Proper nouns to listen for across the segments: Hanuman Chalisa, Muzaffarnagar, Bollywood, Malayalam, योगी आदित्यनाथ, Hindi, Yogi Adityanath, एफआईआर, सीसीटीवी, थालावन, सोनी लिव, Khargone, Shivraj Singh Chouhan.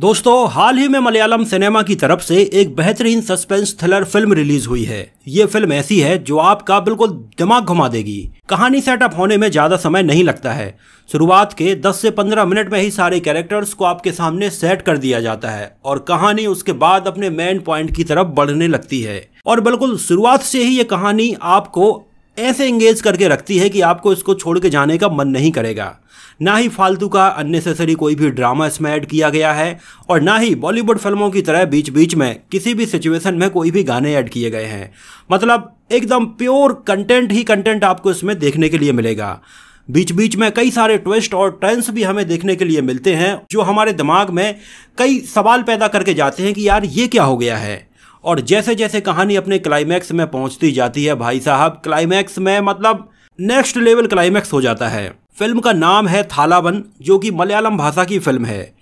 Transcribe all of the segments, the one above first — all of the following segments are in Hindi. दोस्तों, हाल ही में मलयालम सिनेमा की तरफ से एक बेहतरीन सस्पेंस थ्रिलर फिल्म रिलीज हुई है। ये फिल्म ऐसी है जो आपका बिल्कुल दिमाग घुमा देगी। कहानी सेटअप होने में ज़्यादा समय नहीं लगता है। शुरुआत के 10 से 15 मिनट में ही सारे कैरेक्टर्स को आपके सामने सेट कर दिया जाता है और कहानी उसके बाद अपने मेन पॉइंट की तरफ बढ़ने लगती है। और बिल्कुल शुरुआत से ही ये कहानी आपको ऐसे एंगेज करके रखती है कि आपको इसको छोड़ के जाने का मन नहीं करेगा। ना ही फालतू का अननेसेसरी कोई भी ड्रामा इसमें ऐड किया गया है और ना ही बॉलीवुड फिल्मों की तरह बीच बीच में किसी भी सिचुएशन में कोई भी गाने ऐड किए गए हैं। मतलब एकदम प्योर कंटेंट ही कंटेंट आपको इसमें देखने के लिए मिलेगा। बीच बीच में कई सारे ट्विस्ट और टर्न्स भी हमें देखने के लिए मिलते हैं जो हमारे दिमाग में कई सवाल पैदा करके जाते हैं कि यार ये क्या हो गया है। और जैसे जैसे कहानी अपने क्लाइमैक्स में पहुंचती जाती है, भाई साहब क्लाइमैक्स में मतलब नेक्स्ट लेवल क्लाइमैक्स हो जाता है। फिल्म का नाम है थालावन, जो कि मलयालम भाषा की फिल्म है।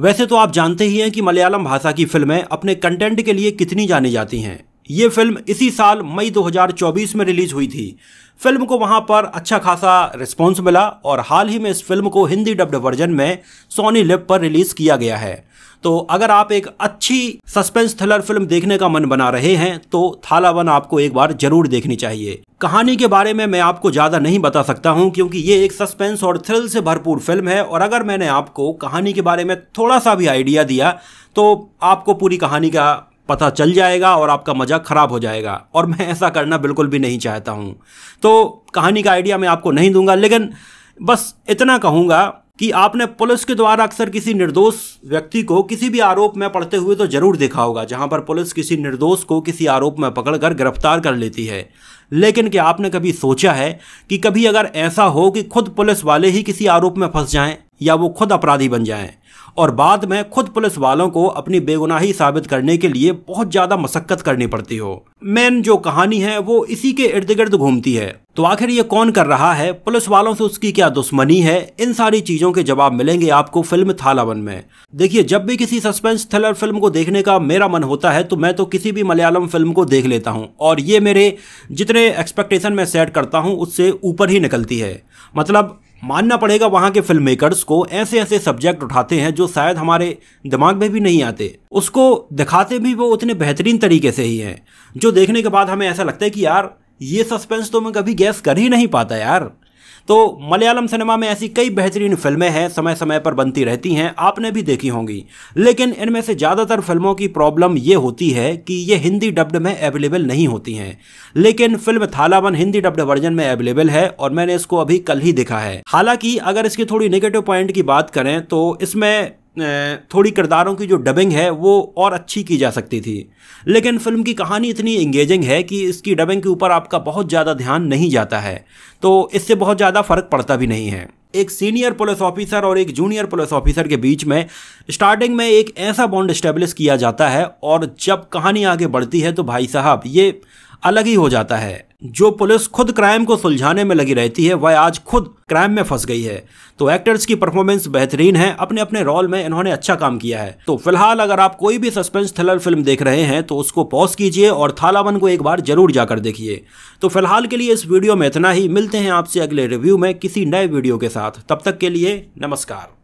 वैसे तो आप जानते ही हैं कि मलयालम भाषा की फिल्में अपने कंटेंट के लिए कितनी जानी जाती हैं। ये फिल्म इसी साल मई 2024 में रिलीज हुई थी। फिल्म को वहाँ पर अच्छा खासा रिस्पॉन्स मिला और हाल ही में इस फिल्म को हिंदी डब्ड वर्जन में सोनी लिव पर रिलीज़ किया गया है। तो अगर आप एक अच्छी सस्पेंस थ्रिलर फिल्म देखने का मन बना रहे हैं तो थालावन आपको एक बार जरूर देखनी चाहिए। कहानी के बारे में मैं आपको ज़्यादा नहीं बता सकता हूं क्योंकि ये एक सस्पेंस और थ्रिल से भरपूर फिल्म है और अगर मैंने आपको कहानी के बारे में थोड़ा सा भी आइडिया दिया तो आपको पूरी कहानी का पता चल जाएगा और आपका मज़ा ख़राब हो जाएगा और मैं ऐसा करना बिल्कुल भी नहीं चाहता हूँ। तो कहानी का आइडिया मैं आपको नहीं दूंगा, लेकिन बस इतना कहूँगा कि आपने पुलिस के द्वारा अक्सर किसी निर्दोष व्यक्ति को किसी भी आरोप में पड़ते हुए तो ज़रूर देखा होगा, जहाँ पर पुलिस किसी निर्दोष को किसी आरोप में पकड़कर गिरफ्तार कर लेती है। लेकिन क्या आपने कभी सोचा है कि कभी अगर ऐसा हो कि खुद पुलिस वाले ही किसी आरोप में फंस जाएं या वो खुद अपराधी बन जाएं और बाद में खुद पुलिस वालों को अपनी बेगुनाही साबित करने के लिए बहुत ज़्यादा मशक्कत करनी पड़ती हो। मेन जो कहानी है वो इसी के इर्द गिर्द घूमती है। तो आखिर ये कौन कर रहा है, पुलिस वालों से उसकी क्या दुश्मनी है, इन सारी चीज़ों के जवाब मिलेंगे आपको फिल्म थालावन में। देखिए, जब भी किसी सस्पेंस थ्रिलर फिल्म को देखने का मेरा मन होता है तो मैं तो किसी भी मलयालम फिल्म को देख लेता हूँ और ये मेरे जितने एक्सपेक्टेशन मैं सेट करता हूँ उससे ऊपर ही निकलती है। मतलब मानना पड़ेगा वहाँ के फिल्म मेकर्स को, ऐसे ऐसे सब्जेक्ट उठाते हैं जो शायद हमारे दिमाग में भी नहीं आते, उसको दिखाते भी वो उतने बेहतरीन तरीके से ही हैं जो देखने के बाद हमें ऐसा लगता है कि यार ये सस्पेंस तो मैं कभी गैस कर ही नहीं पाता यार। तो मलयालम सिनेमा में ऐसी कई बेहतरीन फिल्में हैं, समय समय पर बनती रहती हैं, आपने भी देखी होंगी। लेकिन इनमें से ज़्यादातर फिल्मों की प्रॉब्लम ये होती है कि ये हिंदी डब्ड में अवेलेबल नहीं होती हैं। लेकिन film थालावन Hindi dubbed version में अवेलेबल है और मैंने इसको अभी कल ही देखा है। हालांकि अगर इसकी थोड़ी नेगेटिव पॉइंट की बात करें तो इसमें थोड़ी किरदारों की जो डबिंग है वो और अच्छी की जा सकती थी। लेकिन फिल्म की कहानी इतनी इंगेजिंग है कि इसकी डबिंग के ऊपर आपका बहुत ज़्यादा ध्यान नहीं जाता है, तो इससे बहुत ज़्यादा फ़र्क पड़ता भी नहीं है। एक सीनियर पुलिस ऑफिसर और एक जूनियर पुलिस ऑफिसर के बीच में स्टार्टिंग में एक ऐसा बॉन्ड एस्टेब्लिश किया जाता है और जब कहानी आगे बढ़ती है तो भाई साहब ये अलग ही हो जाता है। जो पुलिस खुद क्राइम को सुलझाने में लगी रहती है वह आज खुद क्राइम में फंस गई है। तो एक्टर्स की परफॉर्मेंस बेहतरीन है, अपने अपने रोल में इन्होंने अच्छा काम किया है। तो फिलहाल अगर आप कोई भी सस्पेंस थ्रिलर फिल्म देख रहे हैं तो उसको पॉज कीजिए और थालावन को एक बार जरूर जाकर देखिए। तो फिलहाल के लिए इस वीडियो में इतना ही। मिलते हैं आपसे अगले रिव्यू में किसी नए वीडियो के साथ। तब तक के लिए नमस्कार।